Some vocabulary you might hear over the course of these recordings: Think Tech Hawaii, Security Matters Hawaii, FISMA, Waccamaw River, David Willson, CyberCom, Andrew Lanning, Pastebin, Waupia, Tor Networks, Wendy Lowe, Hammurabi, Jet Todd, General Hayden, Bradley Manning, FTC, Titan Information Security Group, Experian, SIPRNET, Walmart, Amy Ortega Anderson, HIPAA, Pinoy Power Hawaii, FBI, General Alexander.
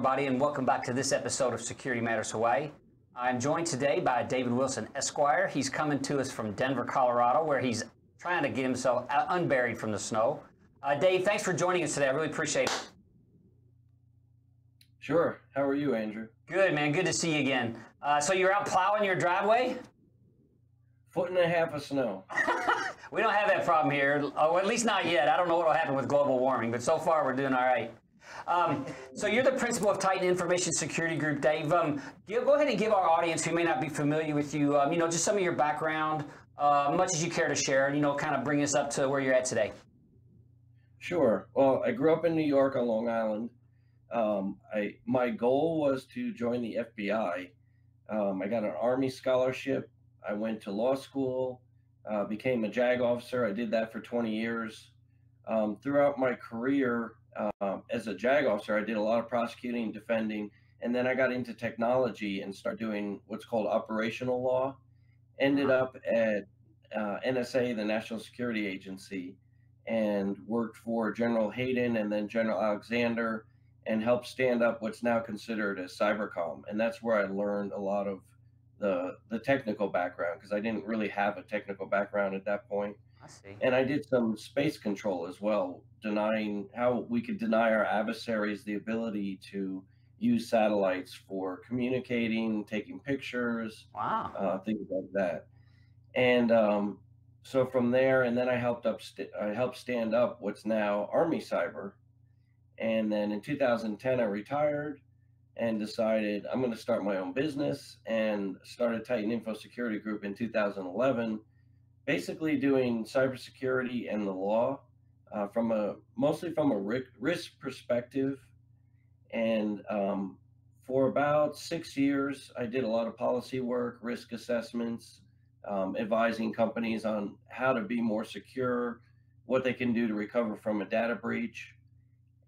everybody, and welcome back to this episode of Security Matters Hawaii. I'm joined today by David Willson, Esquire. He's coming to us from Denver, Colorado, where he's trying to get himself unburied from the snow. Dave, thanks for joining us today. I really appreciate it. Sure. How are you, Andrew? Good, man. Good to see you again. So you're out plowing your driveway? Foot and a half of snow. We don't have that problem here, or at least not yet. I don't know what will happen with global warming, but so far we're doing all right. So you're the principal of Titan Information Security Group, Dave. Go ahead and give our audience who may not be familiar with you, you know, just some of your background, much as you care to share, you know, kind of bring us up to where you're at today. Sure. Well, I grew up in New York on Long Island. My goal was to join the FBI. I got an Army scholarship. I went to law school, became a JAG officer. I did that for 20 years. Throughout my career as a JAG officer, I did a lot of prosecuting, defending, and then I got into technology and started doing what's called operational law. Ended up at NSA, the National Security Agency, and worked for General Hayden and then General Alexander, and helped stand up what's now considered as CyberCom. And that's where I learned a lot of the technical background, because I didn't really have a technical background at that point. I see. And I did some space control as well, denying how we could deny our adversaries the ability to use satellites for communicating, taking pictures, wow, things like that. And so from there, and then I helped stand up what's now Army Cyber. And then in 2010, I retired and decided I'm going to start my own business, and started Titan Info Security Group in 2011, basically doing cybersecurity and the law from a mostly from a risk perspective. And for about 6 years, I did a lot of policy work, risk assessments, advising companies on how to be more secure, what they can do to recover from a data breach.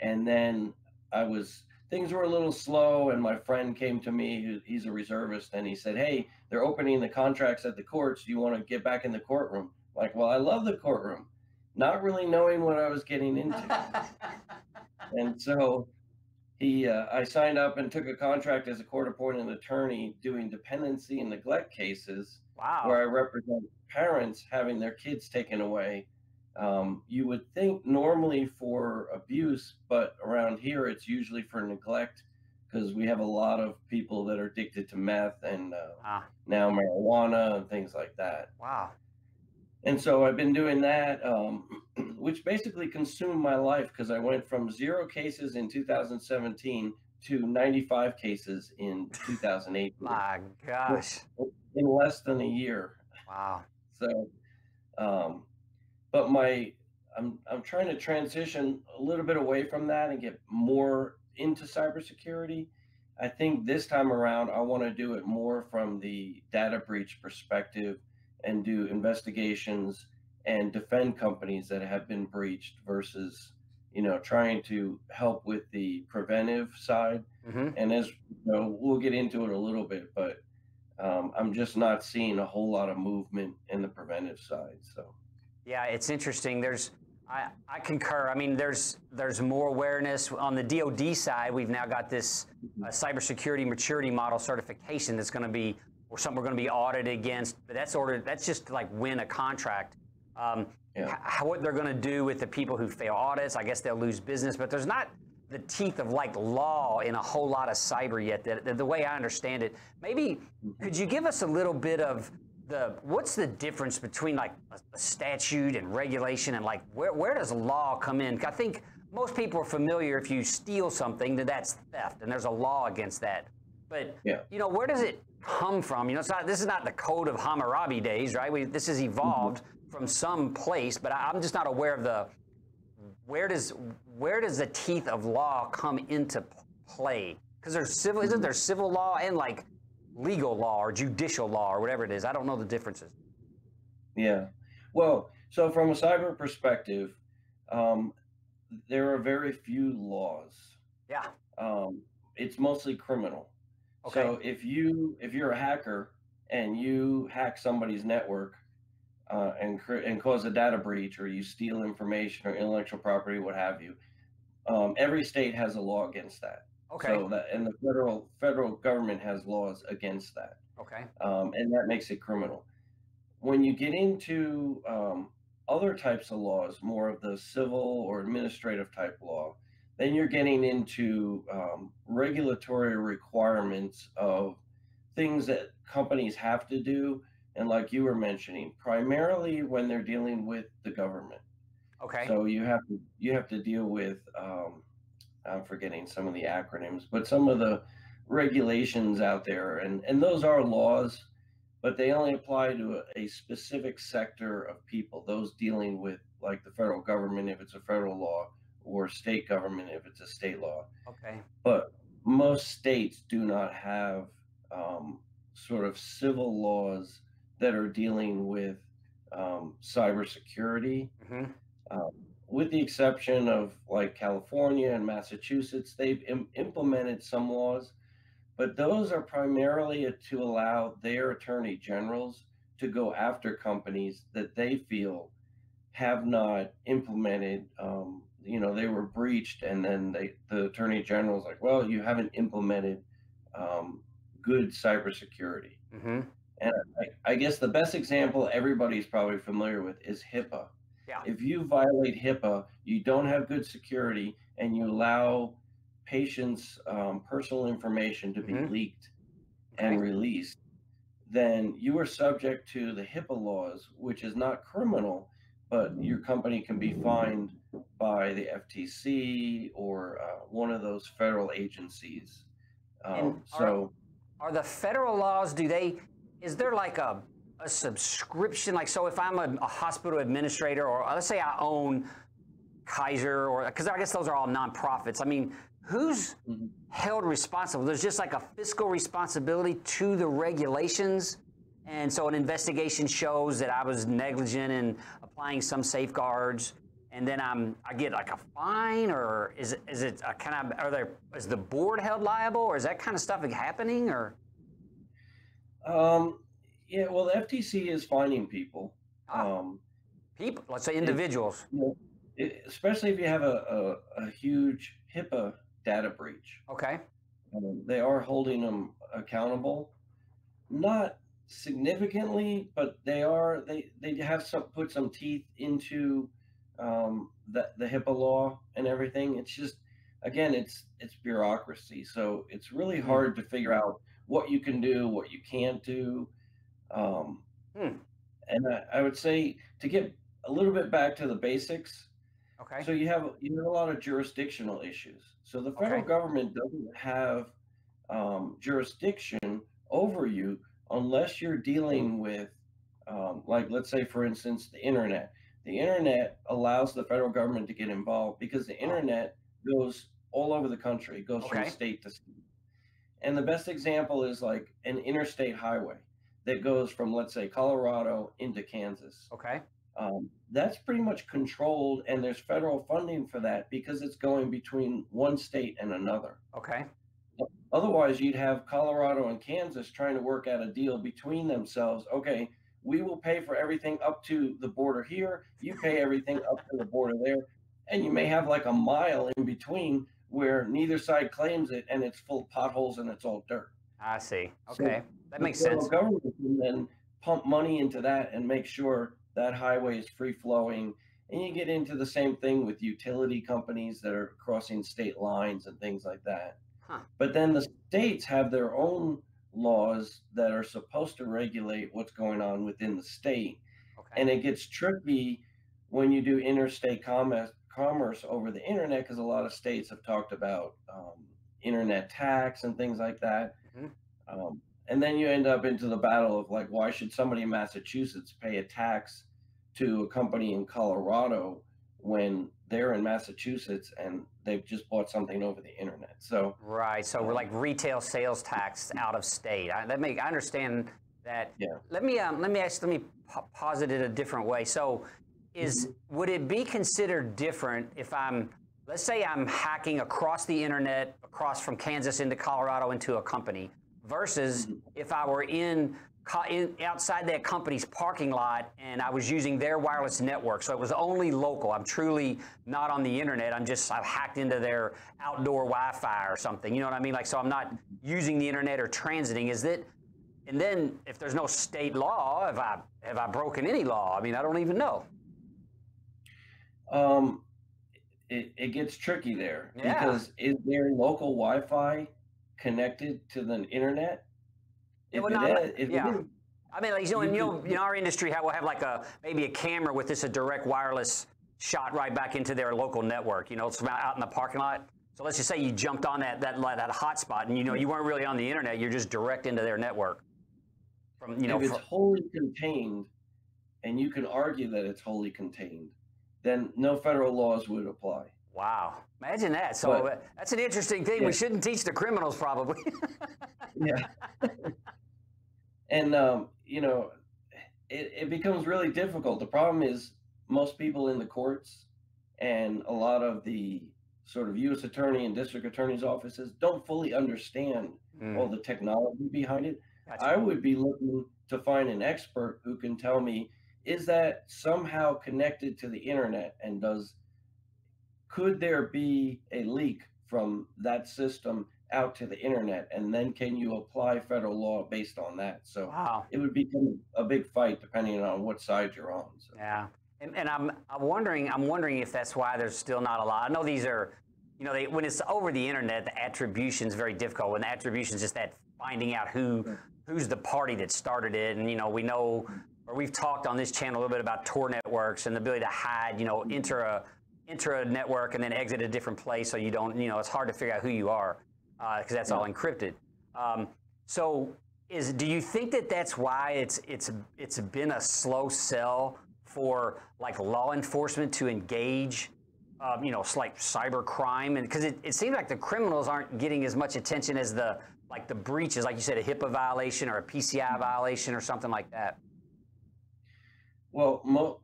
And then things were a little slow, and my friend came to me, he's a reservist, and he said, hey, they're opening the contracts at the courts. Do you want to get back in the courtroom? Like, well, I love the courtroom, not really knowing what I was getting into. And so I signed up and took a contract as a court-appointed attorney doing dependency and neglect cases. Wow. Where I represent parents having their kids taken away. You would think normally for abuse, but around here it's usually for neglect, because we have a lot of people that are addicted to meth and now marijuana and things like that. Wow. And so I've been doing that, which basically consumed my life, because I went from 0 cases in 2017 to 95 cases in 2018. My gosh. In less than a year. Wow. So, but I'm trying to transition a little bit away from that and get more into cybersecurity. I think this time around, I want to do it more from the data breach perspective and do investigations and defend companies that have been breached versus, you know, trying to help with the preventive side. Mm-hmm. And as you know, we'll get into it a little bit, but I'm just not seeing a whole lot of movement in the preventive side, so. Yeah, it's interesting. I concur. I mean, there's more awareness on the DoD side. We've now got this cybersecurity maturity model certification that's going to be, or something we're going to be audited against. But that's just like win a contract. Yeah. What they're going to do with the people who fail audits, I guess they'll lose business. But there's not the teeth of like law in a whole lot of cyber yet. That the way I understand it, maybe could you give us a little bit of what's the difference between like a statute and regulation, and like where does law come in? I think most people are familiar, if you steal something, that's theft and there's a law against that. But yeah, you know, where does it come from? You know, this is not the code of Hammurabi days, right? This has evolved from some place, but I'm just not aware of where does the teeth of law come into play? Because there's isn't there civil law and like legal law or judicial law or whatever it is. I don't know the differences. Yeah. Well, so from a cyber perspective, there are very few laws. Yeah. It's mostly criminal. Okay. So if you're a hacker and you hack somebody's network and cause a data breach, or you steal information or intellectual property, what have you, every state has a law against that. Okay. So that, and the federal government has laws against that. Okay. And that makes it criminal. When you get into other types of laws, more of the civil or administrative type law, then you're getting into regulatory requirements of things that companies have to do. And like you were mentioning, primarily when they're dealing with the government. Okay. So you have to deal with, I'm forgetting some of the acronyms, but some of the regulations out there, and those are laws, but they only apply to a specific sector of people, those dealing with like the federal government, if it's a federal law, or state government, if it's a state law. Okay. But most states do not have sort of civil laws that are dealing with cybersecurity, mm-hmm. With the exception of like California and Massachusetts. They've implemented some laws, but those are primarily to allow their attorney generals to go after companies that they feel have not implemented, you know, they were breached, and then the attorney general's like, well, you haven't implemented good cybersecurity. Mm-hmm. And I guess the best example everybody's probably familiar with is HIPAA. Yeah. If you violate HIPAA, you don't have good security, and you allow patients' personal information to be mm-hmm. leaked and released, then you are subject to the HIPAA laws, which is not criminal, but your company can be fined by the FTC or one of those federal agencies. Are the federal laws, is there like a subscription? Like, so if I'm a hospital administrator, or let's say I own Kaiser, or because I guess those are all nonprofits. I mean, who's mm-hmm. held responsible? There's just like a fiscal responsibility to the regulations. And so an investigation shows that I was negligent in applying some safeguards, and then I get like a fine, or is the board held liable, or is that kind of stuff happening, or? Yeah, well, the FTC is finding people. People, let's say individuals. Especially if you have a huge HIPAA data breach. Okay. They are holding them accountable. Not significantly, but they have put some teeth into the HIPAA law and everything. It's just, again, it's bureaucracy. So it's really hard to figure out what you can do, what you can't do. And I would say to get a little bit back to the basics. Okay. So you have a lot of jurisdictional issues. So the federal okay. government doesn't have jurisdiction over you unless you're dealing with, like, let's say, for instance, the internet. The internet allows the federal government to get involved because the internet goes all over the country. It goes okay. from state to state. And the best example is like an interstate highway that goes from, let's say, Colorado into Kansas. Okay. That's pretty much controlled, and there's federal funding for that because it's going between one state and another. Okay. Otherwise, you'd have Colorado and Kansas trying to work out a deal between themselves. Okay, we will pay for everything up to the border here. You pay everything up to the border there. And you may have like a mile in between where neither side claims it, and it's full of potholes and it's all dirt. I see. Okay. So that makes sense. The government can then pump money into that and make sure that highway is free flowing. And you get into the same thing with utility companies that are crossing state lines and things like that. Huh. But then the states have their own laws that are supposed to regulate what's going on within the state. Okay. And it gets tricky when you do interstate commerce over the internet, because a lot of states have talked about internet tax and things like that. Mm-hmm. And then you end up into the battle of like, why should somebody in Massachusetts pay a tax to a company in Colorado when they're in Massachusetts and they've just bought something over the internet? So right, so we're like retail sales tax out of state. I understand that. Yeah. Let me posit it a different way. So would it be considered different if let's say I'm hacking across the internet, across from Kansas into Colorado into a company, versus if I were in outside that company's parking lot, and I was using their wireless network. So it was only local. I'm truly not on the internet. I've hacked into their outdoor Wi-Fi or something. You know what I mean? Like, so I'm not using the internet or transiting. Is that? And then if there's no state law, have I broken any law? I mean, I don't even know. It gets tricky there. Yeah. Because is there local Wi-Fi connected to the internet? If it is, I mean, like, you know, in our industry, how we'll have like maybe a camera with a direct wireless shot right back into their local network. You know, it's out in the parking lot. So let's just say you jumped on that hotspot, and you know you weren't really on the internet. You're just direct into their network. If it's wholly contained, and you can argue that it's wholly contained, then no federal laws would apply. Wow. Imagine that. So that's an interesting thing. Yeah. We shouldn't teach the criminals probably. Yeah. And, you know, it becomes really difficult. The problem is most people in the courts and a lot of the sort of U.S. attorney and district attorney's offices don't fully understand all the technology behind it. Gotcha. I would be looking to find an expert who can tell me, is that somehow connected to the internet, and could there be a leak from that system out to the internet, and then can you apply federal law based on that? So wow. It would become a big fight depending on what side you're on. So. Yeah, and I'm wondering if that's why there's still not a lot. I know these are, you know, when it's over the internet, the attribution is very difficult. When the attribution is just that finding out who's the party that started it, and you know we know, or we've talked on this channel a little bit about Tor Networks and the ability to hide, you know, enter a network and then exit a different place, so you don't, you know, it's hard to figure out who you are. Because that's all encrypted. So, do you think that that's why it's been a slow sell for like law enforcement to engage, you know, like cyber crime, and because it seems like the criminals aren't getting as much attention as the breaches, like you said, a HIPAA violation or a PCI violation or something like that? Well,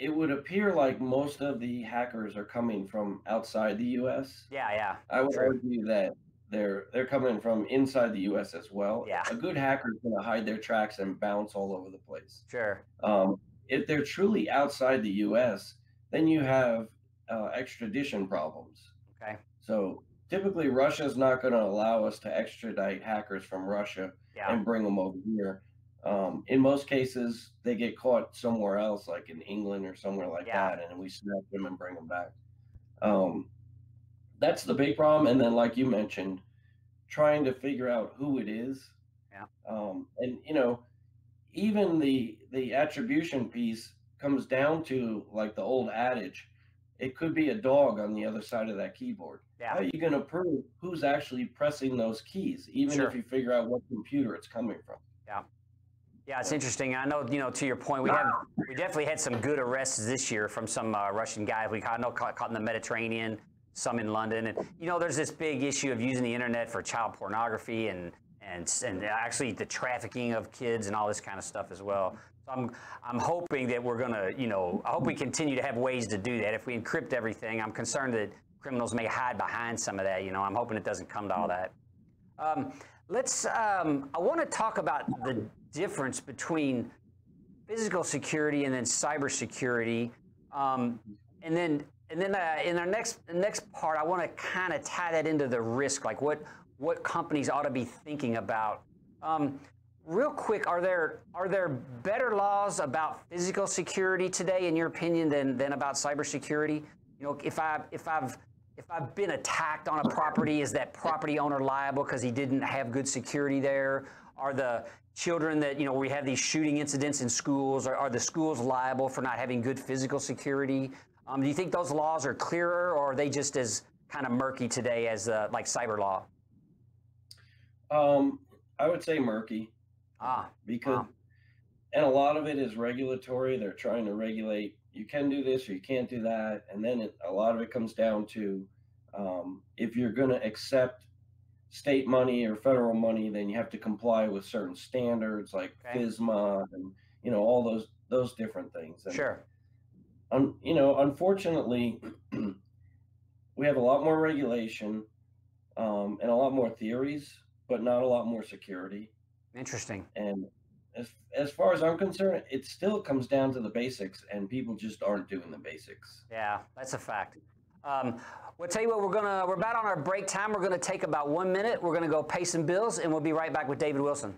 it would appear like most of the hackers are coming from outside the U.S. Yeah, yeah. I would argue that they're coming from inside the U.S. as well. Yeah. A good hacker is going to hide their tracks and bounce all over the place. Sure. If they're truly outside the U.S., then you have extradition problems. Okay. So typically Russia is not going to allow us to extradite hackers from Russia and bring them over here. In most cases, they get caught somewhere else, like in England or somewhere like that, and we snap them and bring them back. That's the big problem. And then, like you mentioned, trying to figure out who it is. Yeah. And, you know, even the attribution piece comes down to, like the old adage, it could be a dog on the other side of that keyboard. Yeah. How are you going to prove who's actually pressing those keys, even if you figure out what computer it's coming from? Yeah. Yeah, it's interesting. I know, you know, to your point, we definitely had some good arrests this year from some Russian guys. We caught in the Mediterranean, some in London, and you know, there's this big issue of using the internet for child pornography and actually the trafficking of kids and all this kind of stuff as well. So I'm hoping that we're gonna, you know, I hope we continue to have ways to do that. If we encrypt everything, I'm concerned that criminals may hide behind some of that. You know, I'm hoping it doesn't come to all that. I want to talk about the difference between physical security and then cybersecurity, and then in our next part, I want to kind of tie that into the risk, like what companies ought to be thinking about. Real quick, are there better laws about physical security today, in your opinion, than about cybersecurity? You know, if I've been attacked on a property, is that property owner liable because he didn't have good security there? Are the children that, you know, we have these shooting incidents in schools, are the schools liable for not having good physical security? Do you think those laws are clearer, or are they just as kind of murky today as like cyber law? I would say murky. And a lot of it is regulatory. They're trying to regulate, you can do this or you can't do that. And then a lot of it comes down to if you're going to accept state money or federal money, then you have to comply with certain standards like FISMA and, you know, all those different things. And, you know, unfortunately, we have a lot more regulation and a lot more theories, but not a lot more security. Interesting. And as far as I'm concerned, it still comes down to the basics, and people just aren't doing the basics. Yeah, that's a fact. We'll tell you what, we're about on our break time. We're gonna take about 1 minute. We're gonna go pay some bills, and we'll be right back with David Willson.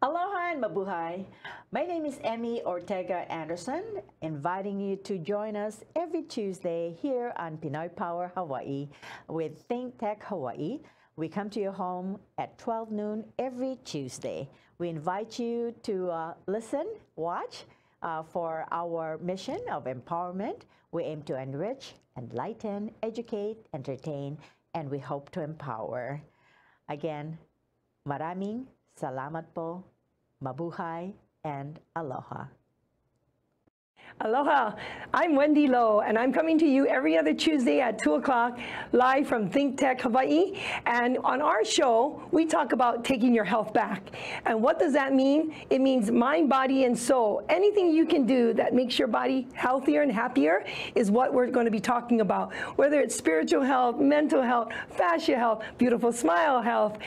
Aloha and mabuhay. My name is Amy Ortega Anderson, inviting you to join us every Tuesday here on Pinoy Power Hawaii with Think Tech Hawaii. We come to your home at 12 noon every Tuesday. We invite you to listen, watch for our mission of empowerment. We aim to enrich, enlighten, educate, entertain, and we hope to empower. Again, maraming salamat po, mabuhay, and aloha. Aloha, I'm Wendy Lowe, and I'm coming to you every other Tuesday at 2 o'clock, live from Think Tech Hawaii. And on our show, we talk about taking your health back. And what does that mean? It means mind, body, and soul. Anything you can do that makes your body healthier and happier is what we're going to be talking about. Whether it's spiritual health, mental health, fascia health, beautiful smile health,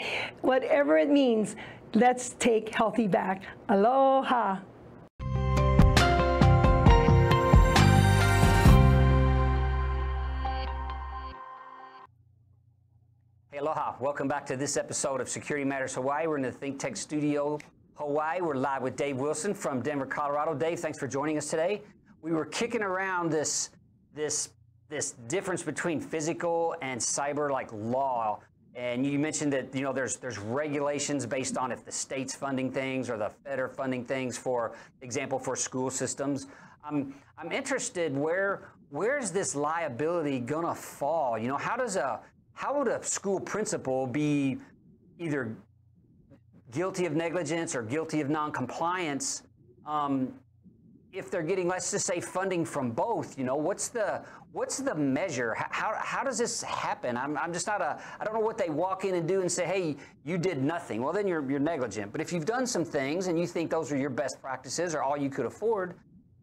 whatever it means, let's take healthy back. Aloha. Aloha, welcome back to this episode of Security Matters Hawaii. We're in the Think Tech Studio, Hawaii. We're live with Dave Willson from Denver, Colorado. Dave, thanks for joining us today. We were kicking around this difference between physical and cyber, like law. And you mentioned that, you know, there's regulations based on if the state's funding things or the Fed are funding things, for example, for school systems. I'm interested, where's this liability gonna fall? You know, how would a school principal be either guilty of negligence or guilty of noncompliance if they're getting, let's just say, funding from both? You know, what's the measure? How does this happen? I'm just not a, I don't know what they walk in and do and say, hey, you did nothing. Well, then you're negligent. But if you've done some things and you think those are your best practices or all you could afford,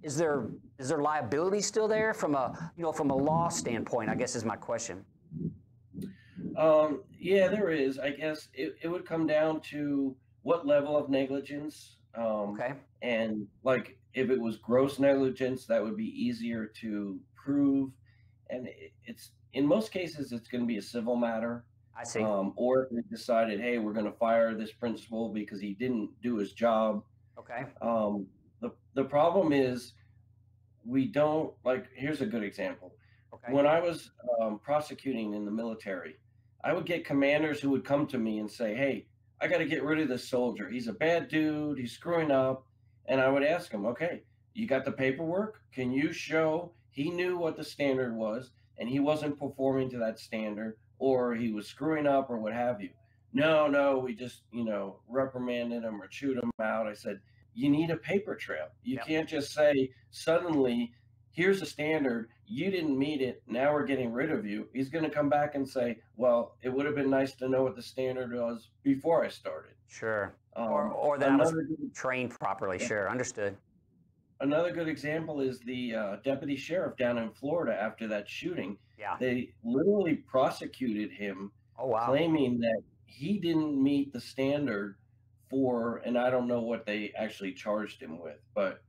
is there liability still there from a, you know, from a law standpoint, I guess is my question. Yeah, there is. I guess it would come down to what level of negligence. Okay. And like if it was gross negligence, that would be easier to prove. And it's, in most cases, it's going to be a civil matter. I see. Or if they decided, hey, we're going to fire this principal because he didn't do his job. Okay. The problem is we don't, like, here's a good example. Okay. When I was prosecuting in the military, I would get commanders who would come to me and say, hey, I got to get rid of this soldier. He's a bad dude. He's screwing up. And I would ask him, okay, you got the paperwork? Can you show he knew what the standard was and he wasn't performing to that standard, or he was screwing up or what have you? No, we just, you know, reprimanded him or chewed him out. I said, you need a paper trail. You Yep. can't just say suddenly, here's a standard. You didn't meet it. Now we're getting rid of you. He's going to come back and say, well, it would have been nice to know what the standard was before I started. Sure. Or that I was trained properly. Yeah. Sure. Understood. Another good example is the deputy sheriff down in Florida after that shooting. Yeah. They literally prosecuted him. Oh, wow. Claiming that he didn't meet the standard for, and I don't know what they actually charged him with, but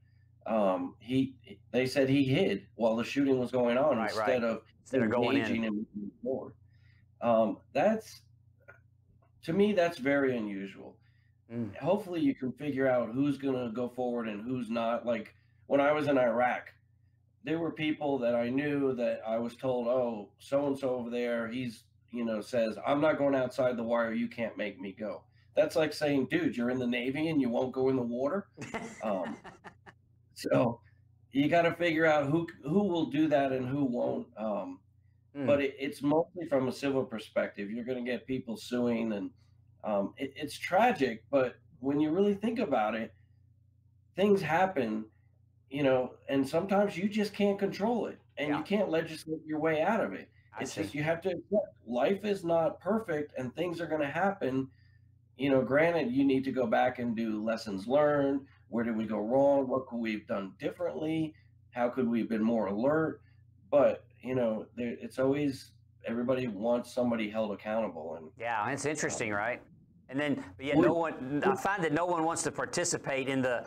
they said he hid while the shooting was going on, right, instead of engaging him more. That's, to me, that's very unusual. Mm. Hopefully you can figure out who's going to go forward and who's not. Like when I was in Iraq, there were people that I knew that I was told, oh, so-and-so over there, he's, you know, says, I'm not going outside the wire. You can't make me go. That's like saying, dude, you're in the Navy and you won't go in the water. So you got to figure out who will do that and who won't. But it's mostly from a civil perspective. You're going to get people suing, and it's tragic. But when you really think about it, things happen, you know, and sometimes you just can't control it, and you can't legislate your way out of it. It's just you have to accept life is not perfect, and things are going to happen. You know, granted, you need to go back and do lessons learned. Where did we go wrong? What could we have done differently? How could we have been more alert? But, you know, it's always everybody wants somebody held accountable. And yeah, it's interesting, right? And then, but yet no one, I find that no one wants to participate in the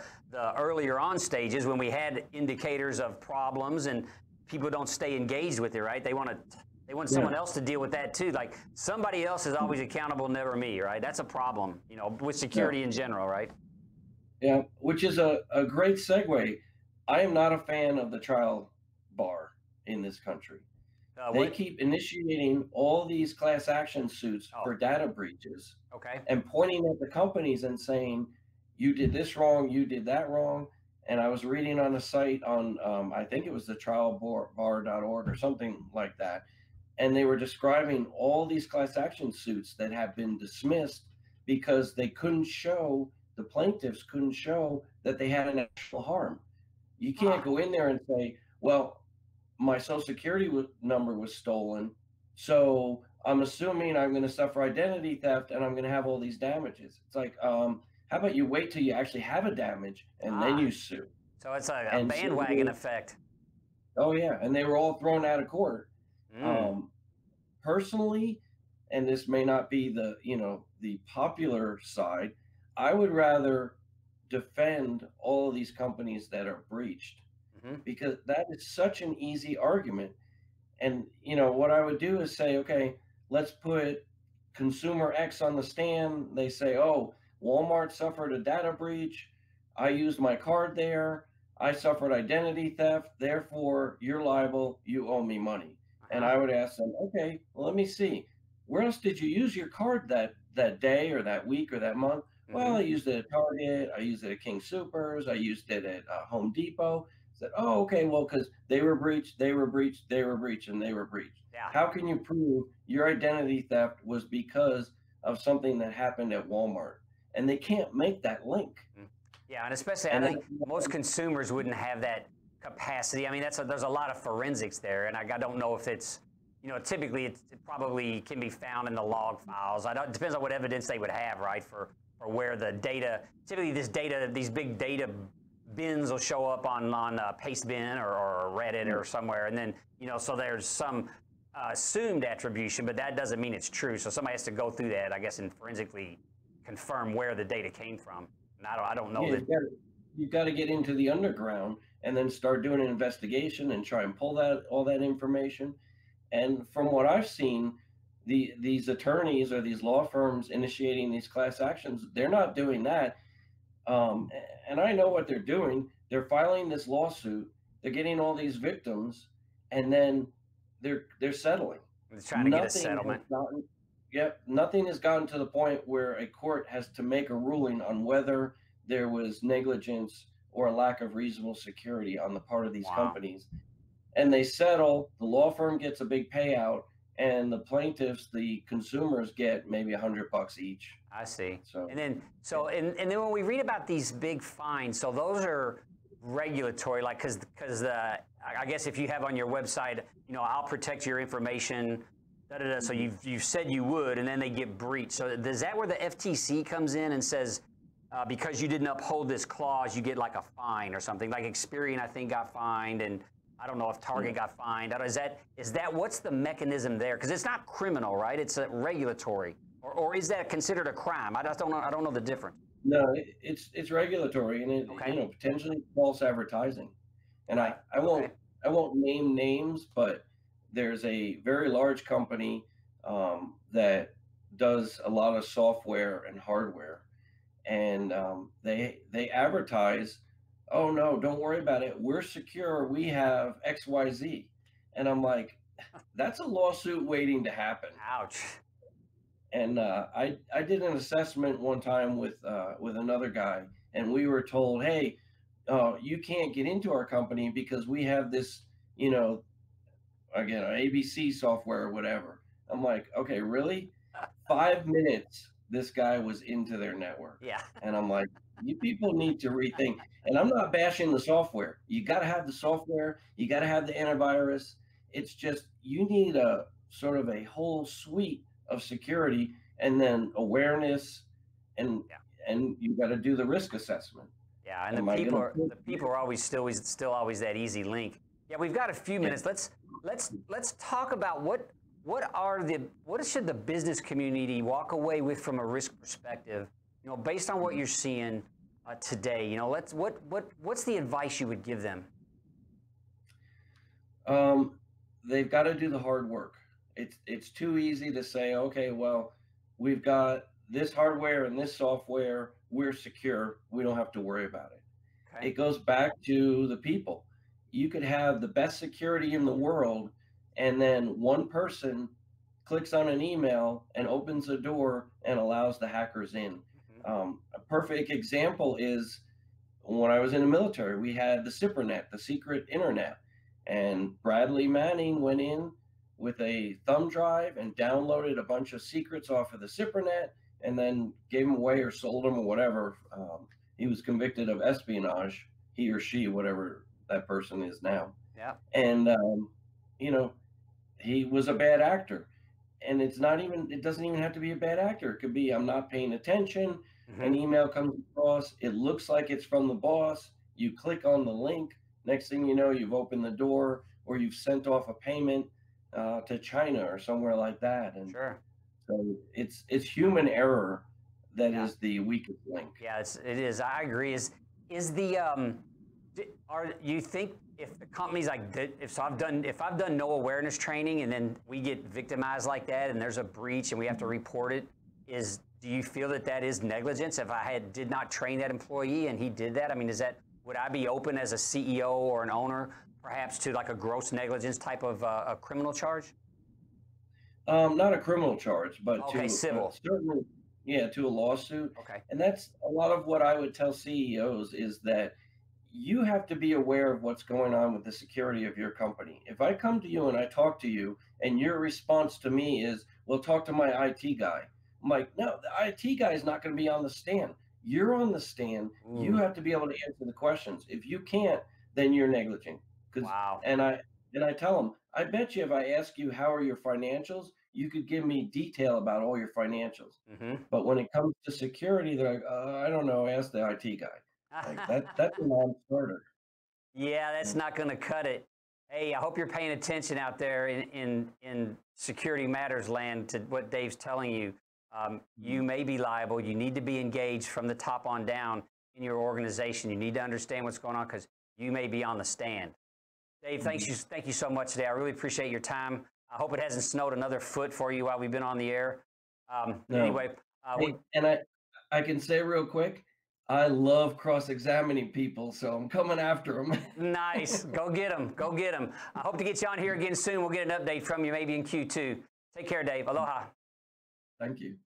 earlier on stages when we had indicators of problems, and people don't stay engaged with it, right? They want someone else to deal with that too. Like somebody else is always accountable, never me, right? That's a problem, you know, with security in general, right? Yeah, which is a great segue. I am not a fan of the trial bar in this country. They keep initiating all these class action suits for data breaches and pointing at the companies and saying, you did this wrong, you did that wrong. And I was reading on a site on, I think it was the trialbar.org or something like that. And they were describing all these class action suits that have been dismissed because they couldn't show, the plaintiffs couldn't show that they had an actual harm. You can't go in there and say, well, my social security number was stolen, so I'm assuming I'm going to suffer identity theft and I'm going to have all these damages. It's like, how about you wait till you actually have a damage and then you sue? So it's like a bandwagon effect. Oh yeah, and they were all thrown out of court. Personally, and this may not be the, you know, the popular side, I would rather defend all of these companies that are breached. Because that is such an easy argument. And, you know, what I would do is say, okay, let's put consumer X on the stand. They say, oh, Walmart suffered a data breach. I used my card there. I suffered identity theft. Therefore, you're liable. You owe me money. And I would ask them, okay, well, let me see. Where else did you use your card that day or that week or that month? Well, I used it at Target. I used it at King Supers. I used it at Home Depot. That, oh, okay, well, because they were breached, they were breached, they were breached, and they were breached. Yeah. How can you prove your identity theft was because of something that happened at Walmart? And they can't make that link. Yeah, and especially, and I think most consumers wouldn't have that capacity. I mean, there's a lot of forensics there, and I don't know if it's, you know, typically it probably can be found in the log files. It depends on what evidence they would have, right, for where the data, typically this data, these big data bins will show up on Pastebin or Reddit or somewhere, and then, you know, so there's some assumed attribution, but that doesn't mean it's true. So somebody has to go through that, I guess, and forensically confirm where the data came from. And I don't know that. You've got to get into the underground and then start doing an investigation and try and pull that all that information. And from what I've seen, these attorneys or these law firms initiating these class actions, they're not doing that. And I know what they're doing. They're filing this lawsuit. They're getting all these victims, and then they're settling. They're trying to get a settlement. Nothing has gotten to the point where a court has to make a ruling on whether there was negligence or a lack of reasonable security on the part of these companies. And they settle. The law firm gets a big payout, and the plaintiffs, the consumers, get maybe $100 each. I see. So, and then when we read about these big fines, so those are regulatory, like because I guess if you have on your website, you know, I'll protect your information, so you've said you would, and then they get breached. So is that where the FTC comes in and says, because you didn't uphold this clause, you get like a fine or something? Like Experian, I think, got fined, and I don't know if Target got fined. Is that what's the mechanism there? Because it's not criminal, right? It's a regulatory, or is that considered a crime? I just don't know. I don't know the difference. No, it's regulatory, and you know, potentially false advertising. And I won't name names, but there's a very large company that does a lot of software and hardware, and they advertise, oh no, don't worry about it, we're secure, we have XYZ. And I'm like, that's a lawsuit waiting to happen. Ouch. And I did an assessment one time with another guy, and we were told, hey, you can't get into our company because we have this, you know, again, ABC software or whatever. I'm like, okay, really? 5 minutes, this guy was into their network. Yeah. And I'm like, you people need to rethink. And I'm not bashing the software. You got to have the software. You got to have the antivirus. It's just, you need a sort of a whole suite of security, and then awareness, and and you got to do the risk assessment. Yeah. And the people are always still that easy link. Yeah. We've got a few minutes. Let's talk about what What should the business community walk away with from a risk perspective? You know, based on what you're seeing today, you know, what's the advice you would give them? They've got to do the hard work. It's too easy to say, okay, well, we've got this hardware and this software, we're secure, we don't have to worry about it. Okay. It goes back to the people. You could have the best security in the world, and then one person clicks on an email and opens a door and allows the hackers in. Mm-hmm. A perfect example is when I was in the military, we had the SIPRNET, the secret internet, and Bradley Manning went in with a thumb drive and downloaded a bunch of secrets off of the SIPRNET and then gave them away or sold them or whatever. He was convicted of espionage, he or she, whatever that person is now. Yeah. And, you know, he was a bad actor, and it's not even, it doesn't even have to be a bad actor. It could be, I'm not paying attention. Mm-hmm. An email comes across. It looks like it's from the boss. You click on the link. Next thing you know, you've opened the door, or you've sent off a payment to China or somewhere like that. And sure. So it's human error that is the weakest link. Yeah, it is. I agree. You think if the companies like that, if I've done no awareness training and then we get victimized like that and there's a breach and we have to report it, do you feel that is negligence? If I did not train that employee and he did that, I mean, would I be open as a CEO or an owner perhaps to like a gross negligence type of a criminal charge? Not a criminal charge, but okay, civil. Certainly, yeah, to a lawsuit. Okay. And that's a lot of what I would tell CEOs is that you have to be aware of what's going on with the security of your company. If I come to you and I talk to you and your response to me is, well, talk to my IT guy. I'm like, no, the IT guy is not going to be on the stand. You're on the stand. Ooh. You have to be able to answer the questions. If you can't, then you're negligent. Wow. And I tell them, I bet you if I ask you how are your financials, you could give me detail about all your financials. Mm-hmm. But when it comes to security, they're like, I don't know, ask the IT guy. Like that's a non-starter. Yeah, that's not going to cut it. Hey, I hope you're paying attention out there in security matters land to what Dave's telling you. You may be liable. You need to be engaged from the top on down in your organization. You need to understand what's going on because you may be on the stand. Dave, thank you so much today. I really appreciate your time. I hope it hasn't snowed another foot for you while we've been on the air. Anyway, I can say real quick, I love cross-examining people, so I'm coming after them. Nice. Go get them. Go get them. I hope to get you on here again soon. We'll get an update from you maybe in Q2. Take care, Dave. Aloha. Thank you.